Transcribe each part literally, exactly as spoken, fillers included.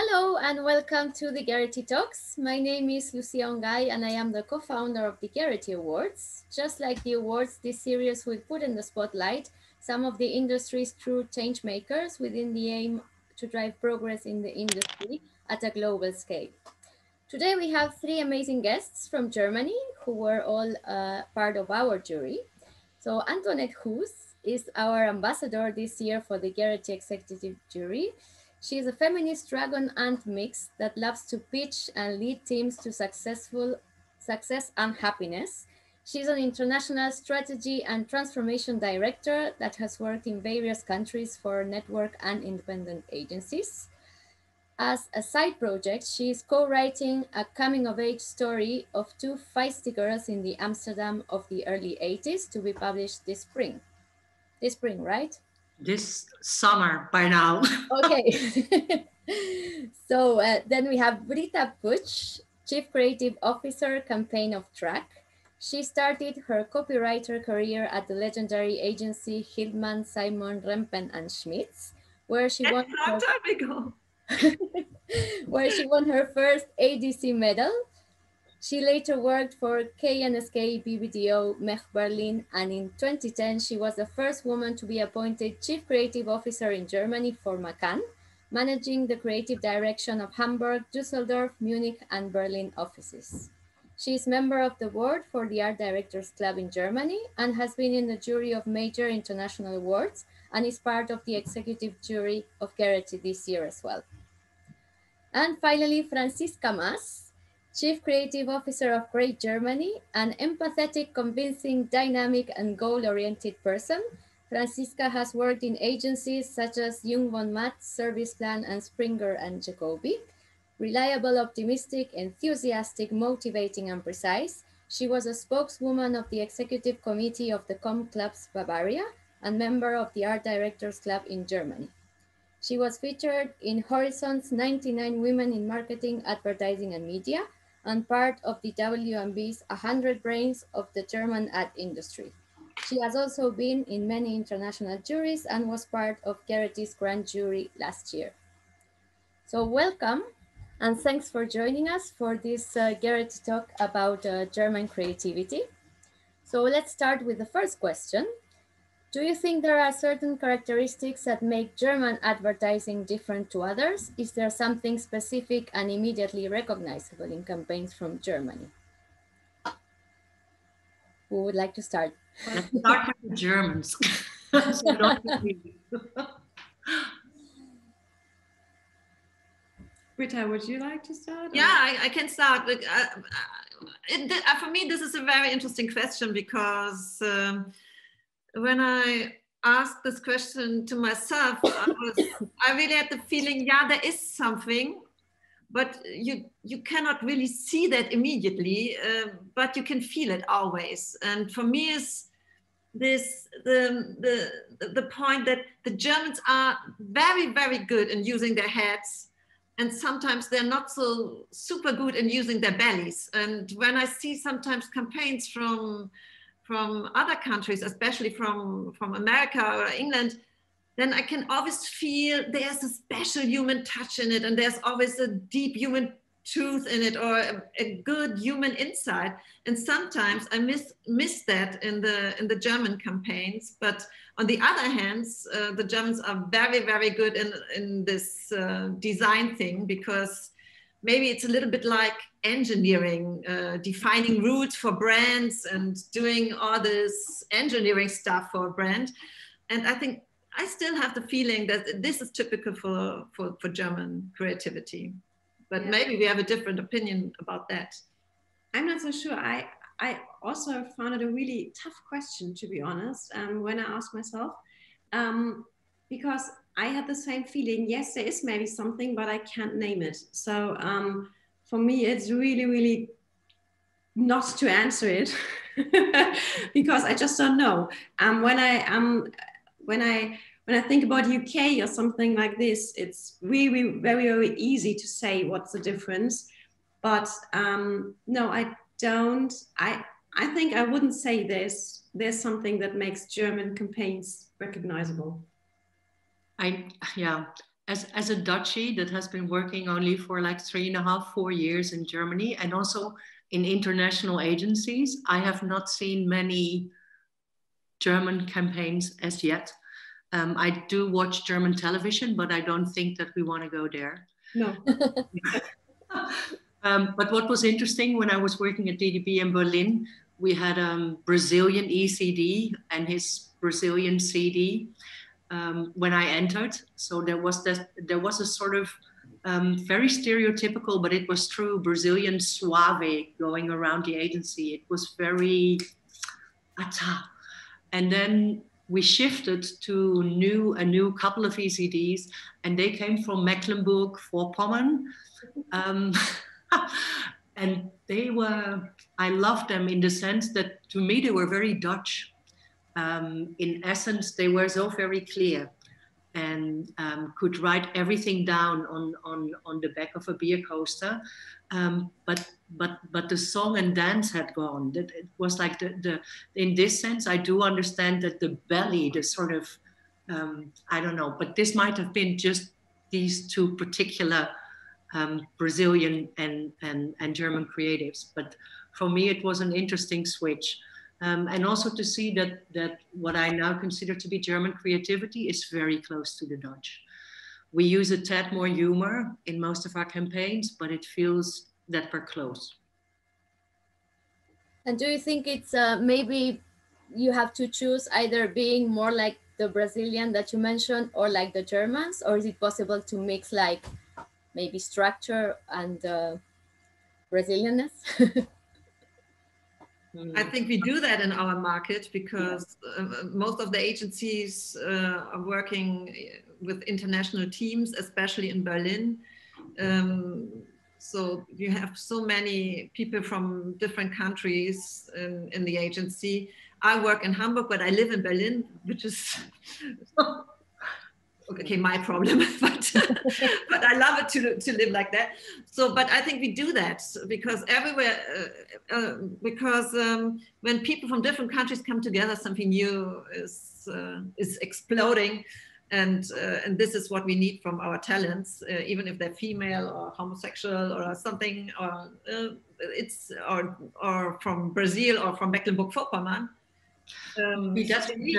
Hello and welcome to the Gerety Talks. My name is Lucian Guy and I am the co-founder of the Gerety Awards. Just like the awards, this series will put in the spotlight some of the industry's true change makers within the aim to drive progress in the industry at a global scale. Today we have three amazing guests from Germany who were all uh, part of our jury. So Antoinette Hus is our ambassador this year for the Gerety Executive Jury. She is a feminist dragon ant mix that loves to pitch and lead teams to successful success and happiness. She's an international strategy and transformation director that has worked in various countries for network and independent agencies. As a side project, she is co-writing a coming-of-age story of two feisty girls in the Amsterdam of the early eighties to be published this spring. This spring, right? This summer by now. Okay. So uh, then we have Britta Putsch, Chief Creative Officer, Campaign of Track. She started her copywriter career at the legendary agency Hildman Simon Rempen and Schmitz, where she won her... time ago. where she won her first A D C medal. She later worked for K N S K B B D O, Mech Berlin, and in twenty ten, she was the first woman to be appointed Chief Creative Officer in Germany for McCann, managing the creative direction of Hamburg, Düsseldorf, Munich, and Berlin offices. She is member of the board for the Art Directors Club in Germany and has been in the jury of major international awards and is part of the executive jury of Gerety this year as well. And finally, Franziska Maas, Chief Creative Officer of Grey Germany, an empathetic, convincing, dynamic, and goal-oriented person. Franziska has worked in agencies such as Jung von Matt, Serviceplan, and Springer and Jacobi. Reliable, optimistic, enthusiastic, motivating, and precise. She was a spokeswoman of the Executive Committee of the Com Clubs Bavaria and member of the Art Directors Club in Germany. She was featured in Horizon's ninety-nine Women in Marketing, Advertising, and Media and part of the W M B's one hundred Brains of the German ad industry. She has also been in many international juries and was part of Gerety's grand jury last year. So welcome. And thanks for joining us for this uh, Gerety talk about uh, German creativity. So let's start with the first question. Do you think there are certain characteristics that make German advertising different to others? Is there something specific and immediately recognizable in campaigns from Germany? Who would like to start? Let's start with the Germans. So don't agree. Britta, would you like to start? Yeah, I, I can start. Look, uh, it, uh, for me, this is a very interesting question because um, when I asked this question to myself, I, was, I really had the feeling, yeah, there is something, but you you cannot really see that immediately, uh, but you can feel it always. And for me, is this the, the the point that the Germans are very, very good in using their heads. And sometimes they're not so super good in using their bellies. And when I see sometimes campaigns from, from other countries, especially from, from America or England, then I can always feel there's a special human touch in it. And there's always a deep human truth in it or a, a good human insight. And sometimes I miss, miss that in the, in the German campaigns. But on the other hand, uh, the Germans are very, very good in, in this uh, design thing, because maybe it's a little bit like engineering, uh, defining routes for brands and doing all this engineering stuff for a brand. And I think I still have the feeling that this is typical for, for, for German creativity. But yeah, maybe we have a different opinion about that. I'm not so sure. I, I also found it a really tough question, to be honest, um, when I asked myself, um, because I had the same feeling. Yes, there is maybe something, but I can't name it. So um, for me, it's really, really not to answer it because I just don't know. Um, when I um, when I When I think about U K or something like this, it's really very, very easy to say what's the difference. But um, no, I don't. I I think I wouldn't say there's there's something that makes German campaigns recognizable. I yeah, as, as a Dutchie that has been working only for like three and a half, four years in Germany and also in international agencies, I have not seen many German campaigns as yet. Um, I do watch German television, but I don't think that we want to go there. No. um, but what was interesting when I was working at D D B in Berlin, we had a um, Brazilian E C D and his Brazilian C D um, when I entered. So there was this, there was a sort of um, very stereotypical, but it was true, Brazilian suave going around the agency. It was very ata. And then we shifted to new a new couple of E C Ds, and they came from Mecklenburg-Vorpommern, um, and they were. I loved them in the sense that to me they were very Dutch. Um, in essence, they were so very clear, and um, could write everything down on on on the back of a beer coaster. Um, but but but the song and dance had gone. That it was like the the in this sense, I do understand that the belly, the sort of um, I don't know. But this might have been just these two particular um, Brazilian and and and German creatives. But for me, it was an interesting switch, um, and also to see that that what I now consider to be German creativity is very close to the Dutch. We use a tad more humor in most of our campaigns, but it feels that we're close. And do you think it's uh, maybe you have to choose either being more like the Brazilian that you mentioned or like the Germans, or is it possible to mix like maybe structure and uh, Brazilianness? I think we do that in our market because uh, most of the agencies uh, are working with international teams, especially in Berlin. Um, so you have so many people from different countries in, in the agency. I work in Hamburg, but I live in Berlin, which is okay, my problem, but, but I love it to, to live like that. So, but I think we do that because everywhere, uh, uh, because um, when people from different countries come together, something new is, uh, is exploding. And, uh, and this is what we need from our talents, uh, even if they're female or homosexual or something, or, uh, it's, or, or from Brazil or from Mecklenburg-Vorpommern. Um, we just need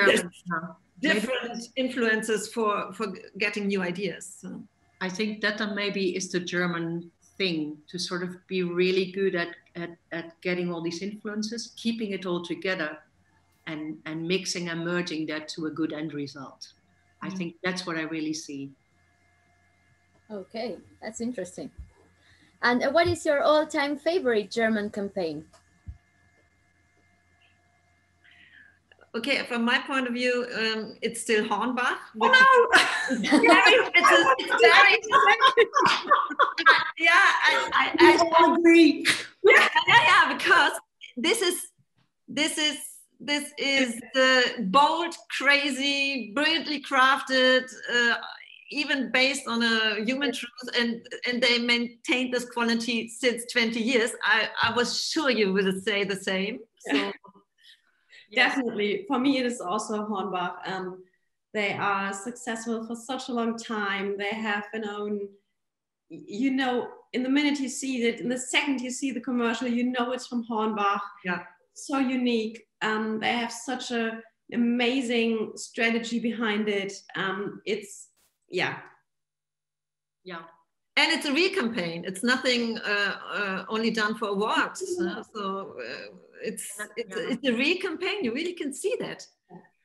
different influences for, for getting new ideas. So. I think that then maybe is the German thing, to sort of be really good at, at, at getting all these influences, keeping it all together and, and mixing and merging that to a good end result. I think that's what I really see. Okay, that's interesting. And what is your all-time favorite German campaign? Okay, from my point of view, um, it's still Hornbach. Oh no! It's very, it's, a, it's very. yeah, I, I, I, I agree. Yeah, yeah, yeah, because this is, this is, this is the bold, crazy, brilliantly crafted, uh, even based on a human truth, and and they maintained this quality since twenty years. I, I was sure you would say the same. So. Yeah. Yes. Definitely. For me, it is also Hornbach. Um, they are successful for such a long time. They have an own, you know, in the minute you see it, in the second you see the commercial, you know it's from Hornbach. Yeah. So unique. Um, they have such an amazing strategy behind it. Um, it's, yeah. Yeah. And it's a real campaign. It's nothing uh, uh, only done for awards. Uh, so uh, it's, it's, it's a real campaign. You really can see that.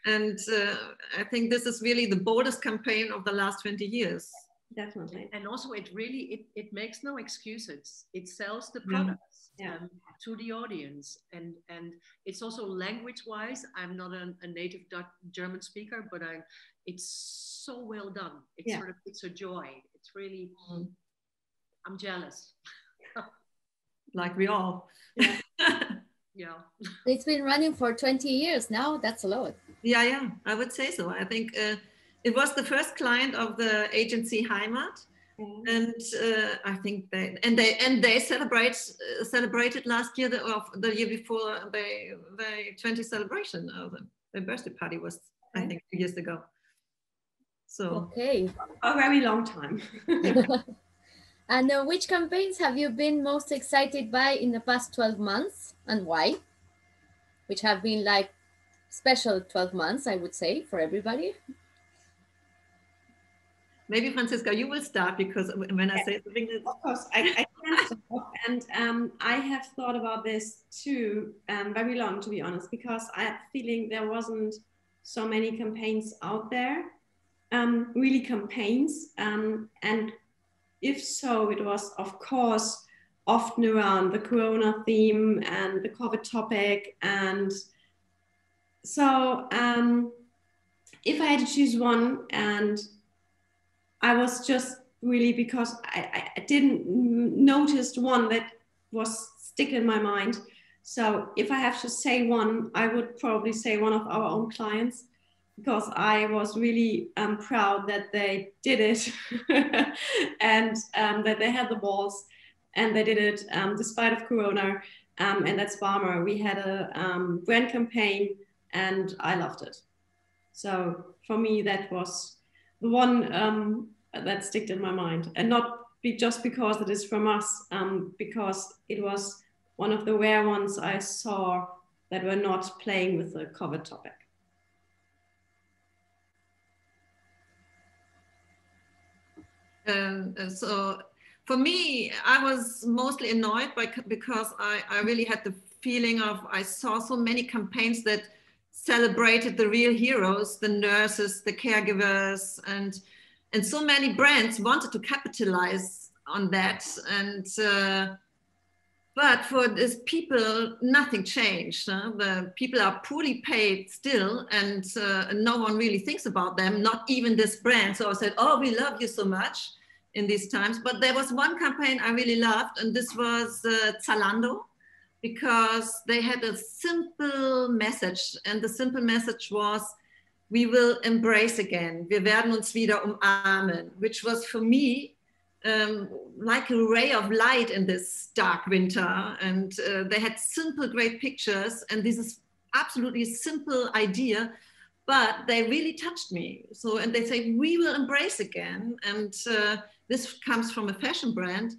And uh, I think this is really the boldest campaign of the last twenty years. Definitely. And also it really, it, it makes no excuses. It sells the products yeah. um, to the audience. And, and it's also language-wise, I'm not a, a native Dutch, German speaker, but I, it's so well done. It's, yeah. sort of, it's a joy. It's really... Mm. I'm jealous. Like we all. Yeah. Yeah. It's been running for twenty years now. That's a lot. Yeah, yeah. I would say so. I think uh, it was the first client of the agency Heimat. Mm. And uh, I think they and they and they celebrate uh, celebrated last year the, of the year before they the twentieth celebration of the, the birthday party was, I think, two years ago. So okay, a very long time. And uh, which campaigns have you been most excited by in the past twelve months and why? Which have been like special twelve months, I would say, for everybody. Maybe Franziska, you will start, because when I say something, of course, I, I can start. And um, I have thought about this too um, very long, to be honest, because I have feeling there wasn't so many campaigns out there, um, really campaigns. Um, and if so, it was, of course, often around the Corona theme and the COVID topic. And so um, if I had to choose one, and I was just really, because I, I didn't notice one that was stick in my mind. So if I have to say one, I would probably say one of our own clients, because I was really um, proud that they did it and um, that they had the balls and they did it um, despite of Corona. Um, and that's Barmer. We had a um, brand campaign and I loved it. So for me, that was the one um, that sticked in my mind, and not be just because it is from us, um, because it was one of the rare ones I saw that were not playing with the COVID topic. Uh, so for me, I was mostly annoyed by, because I, I really had the feeling of, I saw so many campaigns that celebrated the real heroes, the nurses, the caregivers, and and so many brands wanted to capitalize on that. And uh, but for these people, nothing changed. Huh? The people are poorly paid still, and uh, no one really thinks about them, not even this brand. So I said, oh, we love you so much in these times. But there was one campaign I really loved, and this was uh, Zalando, because they had a simple message, and the simple message was, we will embrace again, wir werden uns wieder umarmen, which was for me um, like a ray of light in this dark winter. And uh, they had simple, great pictures, and this is absolutely simple idea, but they really touched me. So, and they say, we will embrace again. And uh, this comes from a fashion brand.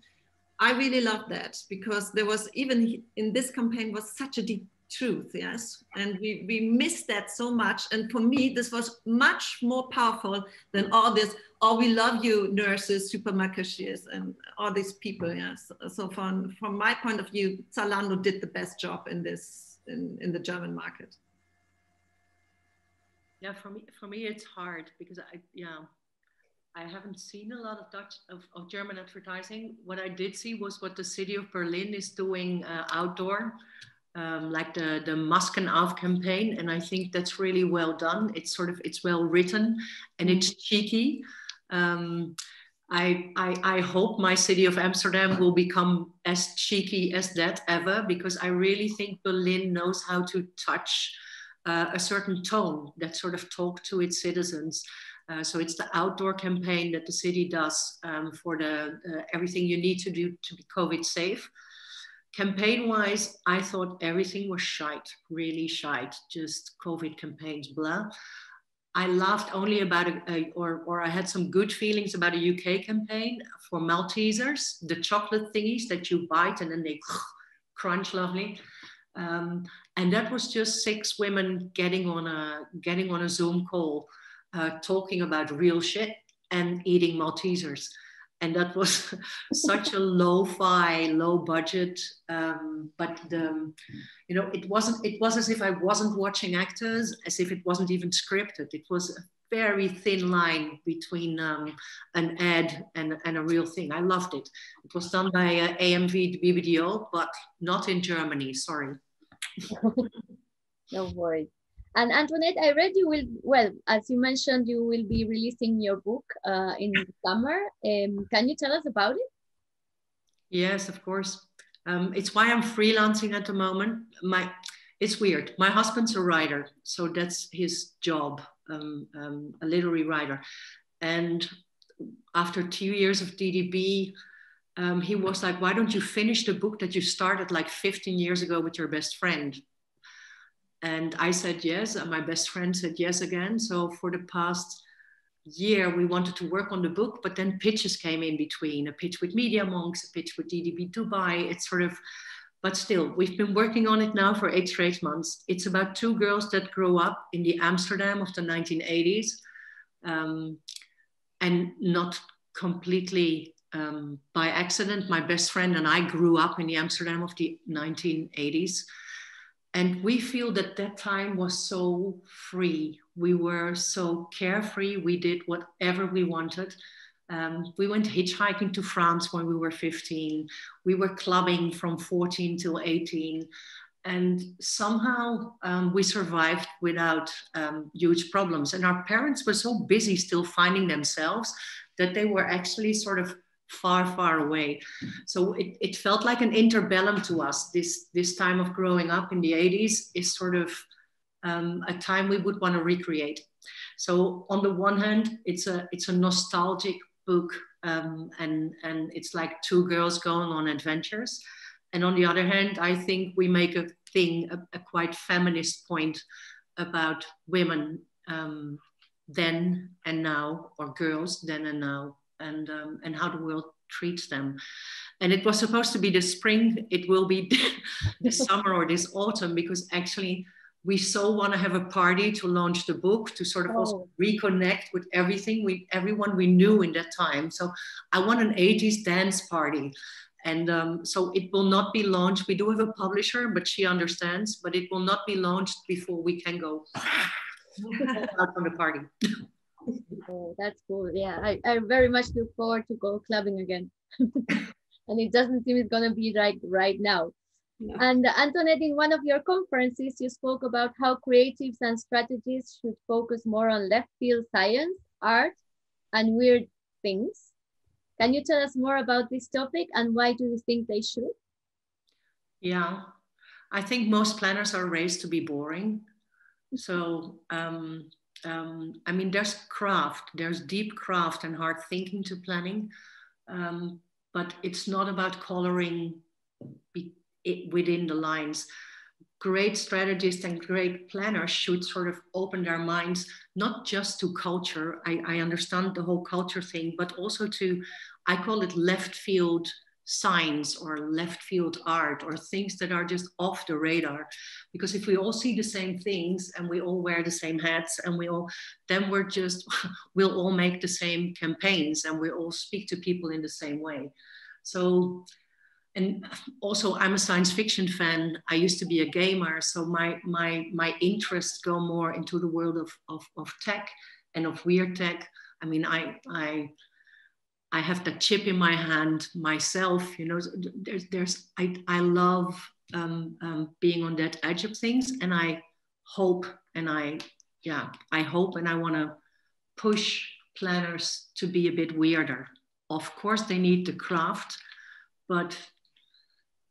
I really loved that, because there was, even in this campaign, was such a deep truth, yes? And we, we missed that so much. And for me, this was much more powerful than all this, oh, we love you, nurses, supermarket cashiers, and all these people, yes? So from, from my point of view, Zalando did the best job in this, in, in the German market. Yeah, for me, for me, it's hard, because I, yeah. I haven't seen a lot of Dutch of, of German advertising. What I did see was what the city of Berlin is doing uh, outdoor, um, like the the Masken auf campaign, and I think that's really well done. It's sort of it's well written, and it's cheeky. Um, I, I I hope my city of Amsterdam will become as cheeky as that ever, because I really think Berlin knows how to touch uh, a certain tone that sort of talk to its citizens. Uh, so it's the outdoor campaign that the city does um, for the uh, everything you need to do to be COVID safe. Campaign-wise, I thought everything was shite, really shite, just COVID campaigns, blah. I laughed only about, a, a, or, or I had some good feelings about a U K campaign for Maltesers, the chocolate thingies that you bite and then they crunch lovely. Um, and that was just six women getting on a, getting on a Zoom call. Uh, talking about real shit and eating Maltesers. And that was such a lo-fi, low budget, um, but the, you know, it wasn't, it was as if I wasn't watching actors, as if it wasn't even scripted. It was a very thin line between um, an ad and, and a real thing. I loved it. It was done by uh, A M V B B D O, but not in Germany, sorry. No worries. And Antoinette, I read you will, well, as you mentioned, you will be releasing your book uh, in the summer. Um, can you tell us about it? Yes, of course. Um, it's why I'm freelancing at the moment. My, it's weird. My husband's a writer, so that's his job, um, um, a literary writer. And after two years of D D B, um, he was like, why don't you finish the book that you started like fifteen years ago with your best friend? And I said yes, and my best friend said yes again. So for the past year we wanted to work on the book, but then pitches came in between, a pitch with Media Monks, a pitch with D D B Dubai. It's sort of, but still, we've been working on it now for eight straight months. It's about two girls that grow up in the Amsterdam of the nineteen eighties um, and not completely um, by accident. My best friend and I grew up in the Amsterdam of the nineteen eighties. And we feel that that time was so free. We were so carefree. We did whatever we wanted. Um, we went hitchhiking to France when we were fifteen. We were clubbing from fourteen till eighteen. And somehow um, we survived without um, huge problems. And our parents were so busy still finding themselves that they were actually sort of far, far away. So it, it felt like an interbellum to us. This, this time of growing up in the eighties is sort of um, a time we would want to recreate. So on the one hand, it's a, it's a nostalgic book um, and, and it's like two girls going on adventures. And on the other hand, I think we make a thing, a, a quite feminist point about women um, then and now, or girls then and now. And, um, and how the world treats them. And it was supposed to be the spring, it will be this summer or this autumn, because actually we so want to have a party to launch the book, to sort of oh. also reconnect with everything, we, everyone we knew in that time. So I want an eighties dance party. And um, so it will not be launched. We do have a publisher, but she understands, but it will not be launched before we can go out on the party. Oh, that's cool. Yeah, I, I very much look forward to go clubbing again. And it doesn't seem it's going to be right, right now. Yeah. And uh, Antoinette, in one of your conferences, you spoke about how creatives and strategists should focus more on left field science, art, and weird things. Can you tell us more about this topic and why do you think they should? Yeah, I think most planners are raised to be boring. So, um, Um, I mean, there's craft, there's deep craft and hard thinking to planning, um, but it's not about coloring be it within the lines. Great strategists and great planners should sort of open their minds, not just to culture. I, I understand the whole culture thing, but also to, I call it left field science or left field art or things that are just off the radar. Because if we all see the same things and we all wear the same hats and we all, then we're just, we'll all make the same campaigns and we all speak to people in the same way. So, and also I'm a science fiction fan. I used to be a gamer. So my, my, my interests go more into the world of, of, of tech and of weird tech. I mean, I, I, I have that chip in my hand myself, you know, there's, there's I, I love um, um, being on that edge of things, and I hope and I, yeah, I hope and I want to push planners to be a bit weirder. Of course, they need the craft, but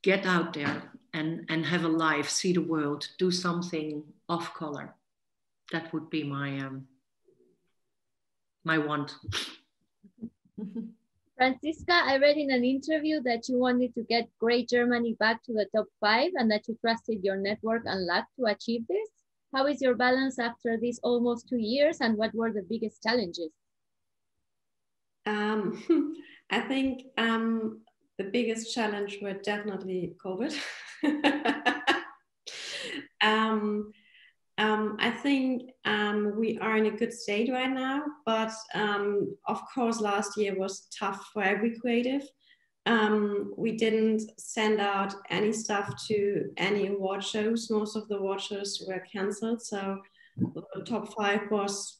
get out there and, and have a life, see the world, do something off color. That would be my, um, my want. Franziska, I read in an interview that you wanted to get Great Germany back to the top five and that you trusted your network and luck to achieve this. How is your balance after these almost two years and what were the biggest challenges? Um, I think um, the biggest challenge were definitely COVID. um, Um, I think um, we are in a good state right now, but um, of course last year was tough for every creative. Um, we didn't send out any stuff to any award shows. Most of the award shows were cancelled, so the top five was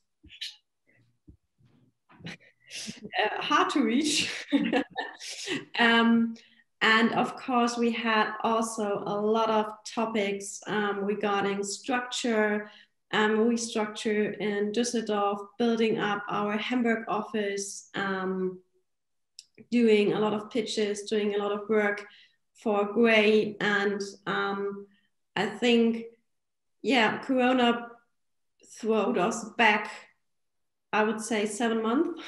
uh, hard to reach. um, And of course, we had also a lot of topics um, regarding structure. Um, we structure in Düsseldorf, building up our Hamburg office, um, doing a lot of pitches, doing a lot of work for Grey. And um, I think, yeah, Corona throwed us back, I would say, seven months.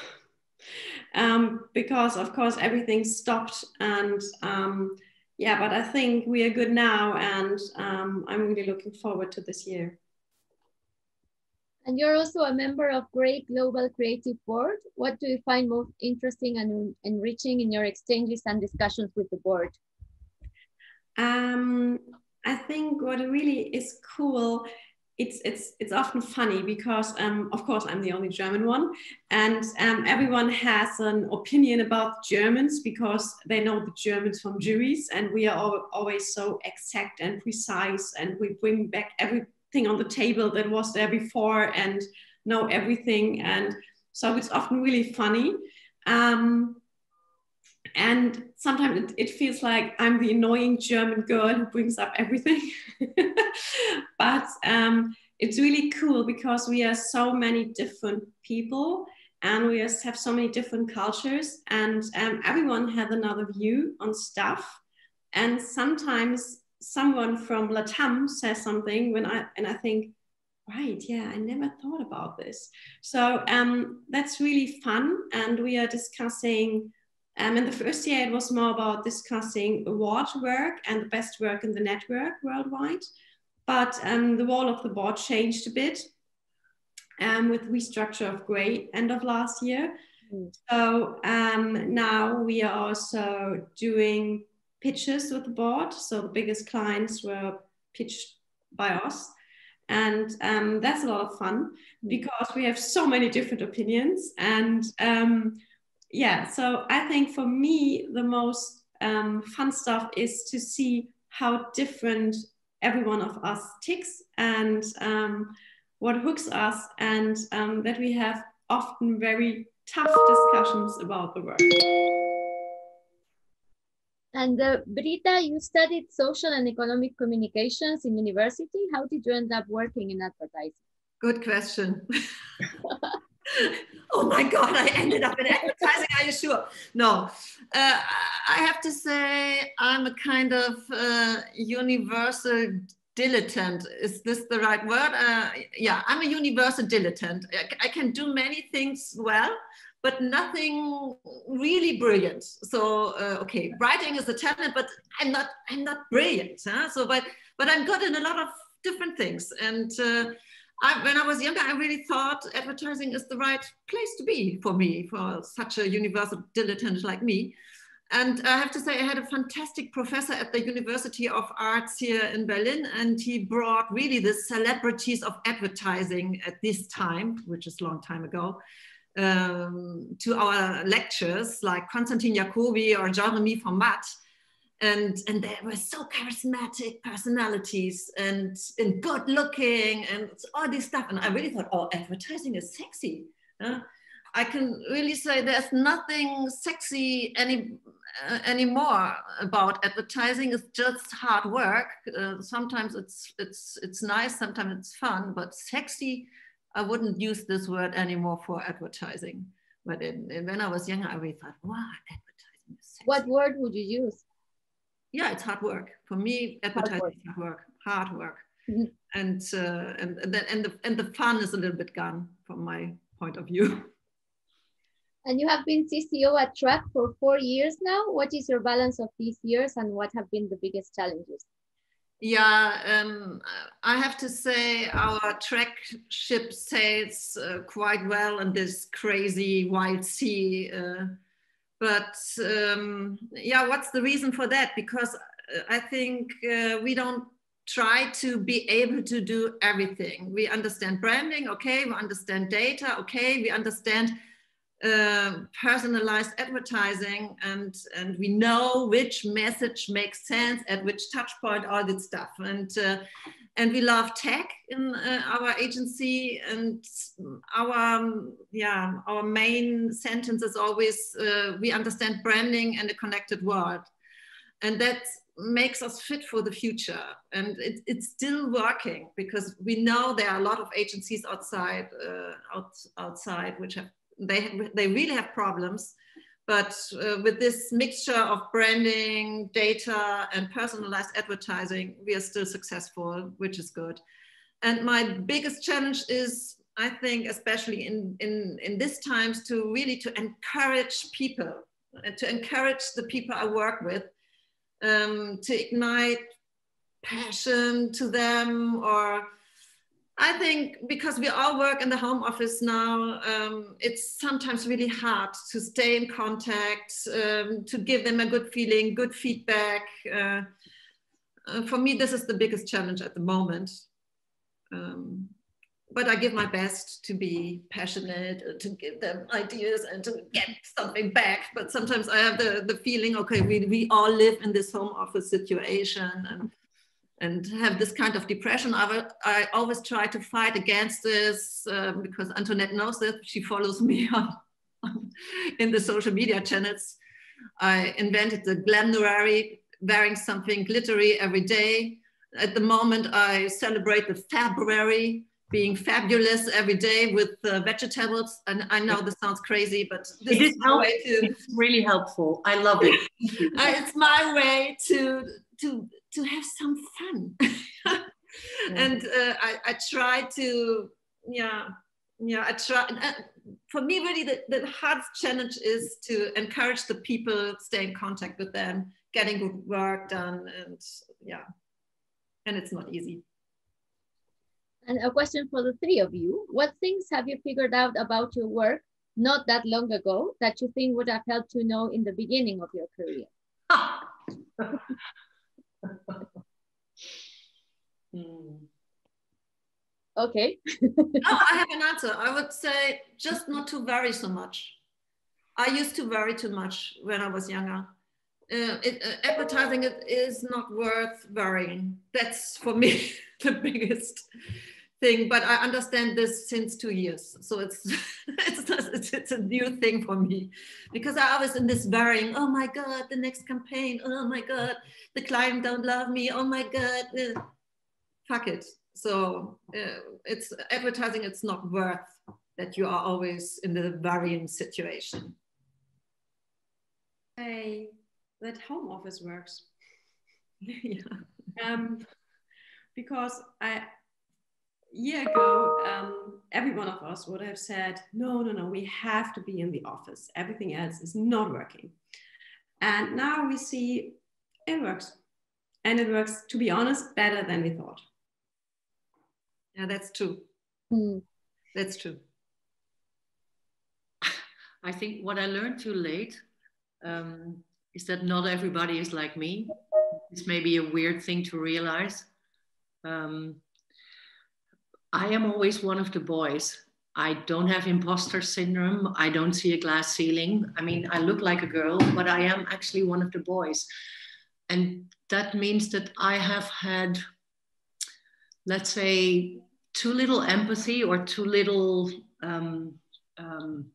Um, because of course everything stopped, and um, yeah, but I think we are good now, and um, I'm really looking forward to this year. And you're also a member of Grey Global Creative Board. What do you find most interesting and enriching in your exchanges and discussions with the board? Um, I think what really is cool, it's, it's, it's often funny because, um, of course, I'm the only German one, and um, everyone has an opinion about Germans because they know the Germans from juries, and we are all, always so exact and precise, and we bring back everything on the table that was there before and know everything, and so it's often really funny. Um, And sometimes it, it feels like I'm the annoying German girl who brings up everything. But um, it's really cool because we are so many different people and we have so many different cultures, and um, everyone has another view on stuff. And sometimes someone from Latam says something when I, and I think, right, yeah, I never thought about this. So um, that's really fun. And we are discussing Um, in the first year, it was more about discussing award work and the best work in the network worldwide. But um, the role of the board changed a bit um, with restructure of Grey end of last year. Mm. So um, now we are also doing pitches with the board. So the biggest clients were pitched by us. And um, that's a lot of fun because we have so many different opinions. And um, yeah, so I think for me, the most um, fun stuff is to see how different every one of us ticks and um, what hooks us, and um, that we have often very tough discussions about the work. And uh, Britta, you studied social and economic communications in university. How did you end up working in advertising? Good question. Oh my God, I ended up in advertising, are you sure? No, uh, I have to say I'm a kind of uh, universal dilettante. Is this the right word? Uh, yeah, I'm a universal dilettante. I can do many things well, but nothing really brilliant. So, uh, okay, writing is a talent, but I'm not, I'm not brilliant. Huh? So, but, but I'm good in a lot of different things. And uh, I, when I was younger, I really thought advertising is the right place to be for me, for such a universal dilettante like me. And I have to say, I had a fantastic professor at the University of Arts here in Berlin, and he brought really the celebrities of advertising at this time, which is a long time ago, um, to our lectures, like Konstantin Jacobi or Jean Remy Format. And, and they were so charismatic personalities and, and good looking and all this stuff. And I really thought, oh, advertising is sexy. Uh, I can really say there's nothing sexy any, uh, anymore about advertising. It's just hard work. Uh, sometimes it's, it's, it's nice, sometimes it's fun, but sexy, I wouldn't use this word anymore for advertising. But in, in, when I was younger, I really thought, wow, advertising is sexy. What word would you use? Yeah, it's hard work. For me, advertising hard is hard work, hard work. Mm-hmm. And, uh, and, and, the, and, the, and the fun is a little bit gone from my point of view. And you have been C C O at Track for four years now. What is your balance of these years and what have been the biggest challenges? Yeah, um, I have to say our Track ship sails uh, quite well in this crazy wild sea. Uh, But um, yeah, what's the reason for that? Because I think uh, we don't try to be able to do everything. We understand branding, okay, we understand data, okay, we understand uh, personalized advertising, and, and we know which message makes sense at which touch point, all that stuff. And, uh, and we love tech in uh, our agency, and our um, yeah our main sentence is always uh, we understand branding and a connected world, and that makes us fit for the future. And it, it's still working because we know there are a lot of agencies outside uh, out, outside which have they they really have problems. But uh, with this mixture of branding, data, and personalized advertising, we are still successful, which is good. And my biggest challenge is, I think, especially in, in, in these times, to really to encourage people, and to encourage the people I work with, um, to ignite passion to them, or I think because we all work in the home office now, um, it's sometimes really hard to stay in contact, um, to give them a good feeling, good feedback. Uh, uh, for me, this is the biggest challenge at the moment. Um, but I give my best to be passionate, to give them ideas and to get something back. But sometimes I have the, the feeling, okay, we, we all live in this home office situation. And, and have this kind of depression. I, I always try to fight against this uh, because Antoinette knows that. She follows me on, on, in the social media channels. I invented the glamnorary, wearing something glittery every day. At the moment, I celebrate the February, being fabulous every day with uh, vegetables. And I know this sounds crazy, but this it is, is my way to- It's really helpful. I love it. uh, it's my way to, to, to have some fun. Yeah. And uh, I, I try to, yeah, yeah, I try. Uh, for me, really, the, the hardest challenge is to encourage the people, stay in contact with them, getting good work done, and yeah, and it's not easy. And a question for the three of you. What things have you figured out about your work not that long ago that you think would have helped you know in the beginning of your career? Ah. hmm. Okay. Oh, I have an answer. I would say just not to worry so much. I used to worry too much when I was younger. Uh, it, uh, advertising it is not worth worrying. That's for me the biggest thing. But I understand this since two years, so it's it's, not, it's it's a new thing for me, because I always in this worrying. Oh my God, the next campaign. Oh my God, the client don't love me. Oh my God, uh, fuck it. So uh, it's advertising. It's not worth that you are always in the worrying situation. Hey. That home office works. Yeah. Um, because I, a year ago, um, every one of us would have said, no, no, no, we have to be in the office. Everything else is not working. And now we see it works. And it works, to be honest, better than we thought. Yeah, that's true. Mm. That's true. I think what I learned too late, um, is that not everybody is like me. It's maybe a weird thing to realize. Um, I am always one of the boys. I don't have imposter syndrome. I don't see a glass ceiling. I mean, I look like a girl, but I am actually one of the boys. And that means that I have had, let's say, too little empathy or too little, um, um,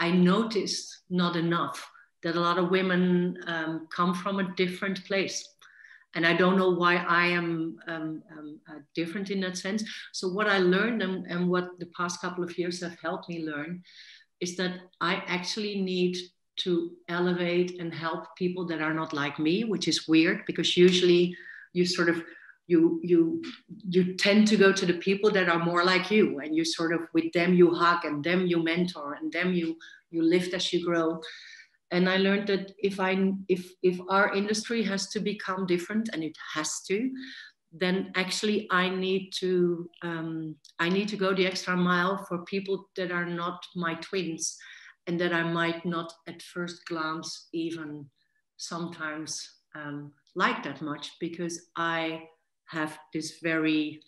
I noticed not enough that a lot of women um, come from a different place. And I don't know why I am um, um, uh, different in that sense. So what I learned and, and what the past couple of years have helped me learn is that I actually need to elevate and help people that are not like me, which is weird because usually you sort of, you, you, you tend to go to the people that are more like you, and you sort of, with them you hug and them you mentor and them you, you lift as you grow. And I learned that if I, if, if our industry has to become different, and it has to, then actually I need to, um, I need to go the extra mile for people that are not my twins and that I might not at first glance even sometimes um, like that much, because I have this very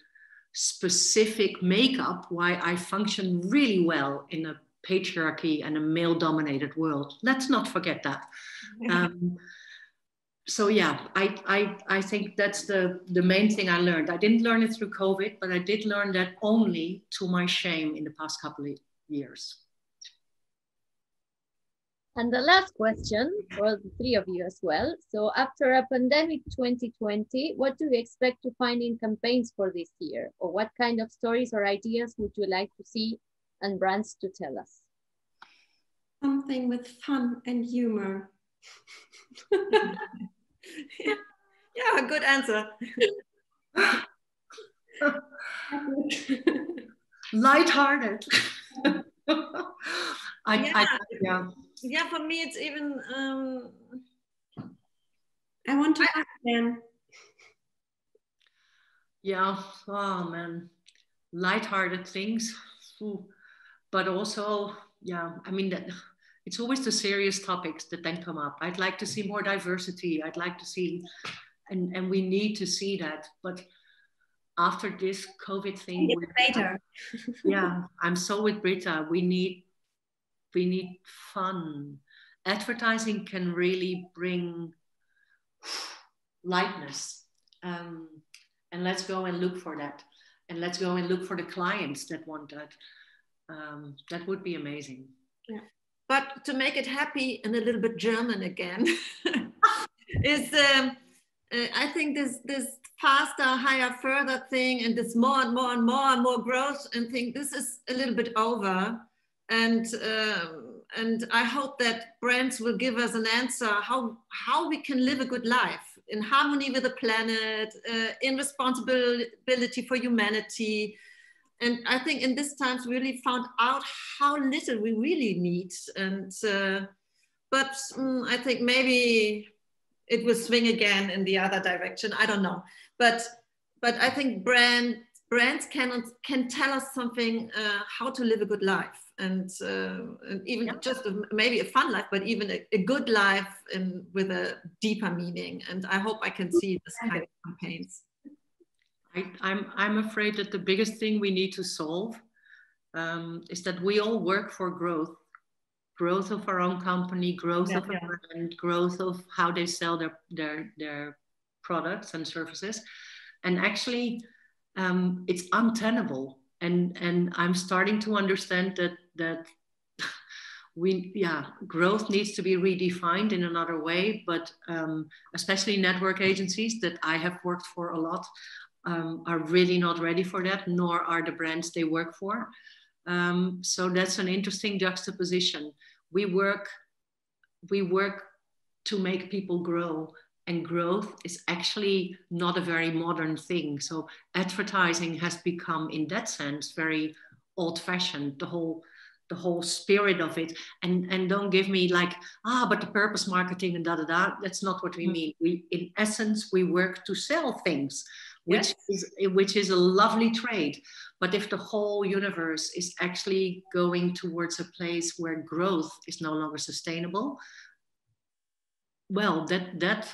specific makeup why I function really well in a patriarchy and a male-dominated world. Let's not forget that. Um, so yeah, I, I, I think that's the, the main thing I learned. I didn't learn it through COVID, but I did learn that only to my shame in the past couple of years. And the last question for the three of you as well. So after a pandemic twenty twenty, what do you expect to find in campaigns for this year? Or what kind of stories or ideas would you like to see and brands to tell us? Something with fun and humor. Yeah. Yeah, good answer. Lighthearted. I, yeah. I, yeah. Yeah, for me it's even, um, I want to ask them. Yeah, oh man. lighthearted things, but also, yeah, I mean, that it's always the serious topics that then come up. I'd like to see more diversity. I'd like to see, and, and we need to see that. But after this COVID thing, with, later. yeah, I'm so with Britta. We need, we need fun. Advertising can really bring lightness. Um, and let's go and look for that. And let's go and look for the clients that want that. Um, that would be amazing. Yeah. But to make it happy and a little bit German again, is um, uh, I think this this faster, higher, further thing, and this more and more and more and more growth and thing. This is a little bit over, and um, and I hope that brands will give us an answer how how we can live a good life. In harmony with the planet, uh, in responsibility for humanity. And I think in this times we really found out how little we really need. And, uh, but um, I think maybe it will swing again in the other direction. I don't know. But, but I think brand, brands can, can tell us something, uh, how to live a good life. And, uh, and even yeah. just a, maybe a fun life, but even a, a good life in, with a deeper meaning. And I hope I can see this kind of campaigns. I, I'm, I'm afraid that the biggest thing we need to solve um, is that we all work for growth. Growth of our own company, growth yeah, of yeah. our brand, growth of how they sell their, their, their products and services. And actually, um, it's untenable. And, and I'm starting to understand that, that we, yeah, growth needs to be redefined in another way, but um, especially network agencies that I have worked for a lot um, are really not ready for that, nor are the brands they work for. Um, so that's an interesting juxtaposition. We work, we work to make people grow, and growth is actually not a very modern thing. So advertising has become, in that sense, very old-fashioned, the whole the whole spirit of it. And, and don't give me like, ah, but the purpose marketing and da-da-da, that's not what we mean. We, in essence, we work to sell things, which, yes. is, which is a lovely trade. But if the whole universe is actually going towards a place where growth is no longer sustainable, well, that, that,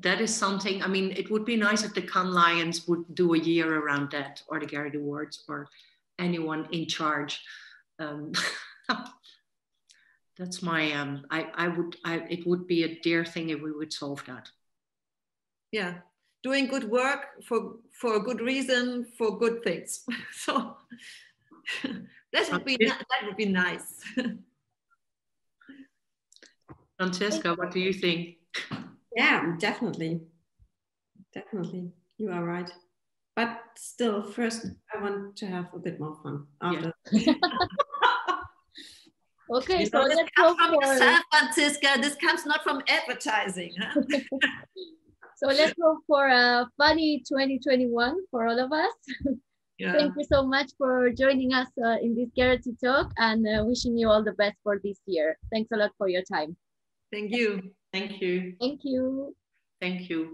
that is something. I mean, it would be nice if the Cannes Lions would do a year around that, or the Gerety Awards, or anyone in charge. Um, that's my. Um, I, I would. I, it would be a dear thing if we would solve that. Yeah, doing good work for for a good reason, for good things. So that would be that would be nice. Franziska, what do you think? Yeah, definitely. Definitely. You are right. But still, first, I want to have a bit more fun after. Yeah. Okay, so let's go for yourself, Franziska. This comes not from advertising. Huh? So let's go for a funny twenty twenty-one for all of us. Yeah. Thank you so much for joining us uh, in this Gerety Talk, and uh, wishing you all the best for this year. Thanks a lot for your time. Thank you. Thank you. Thank you. Thank you.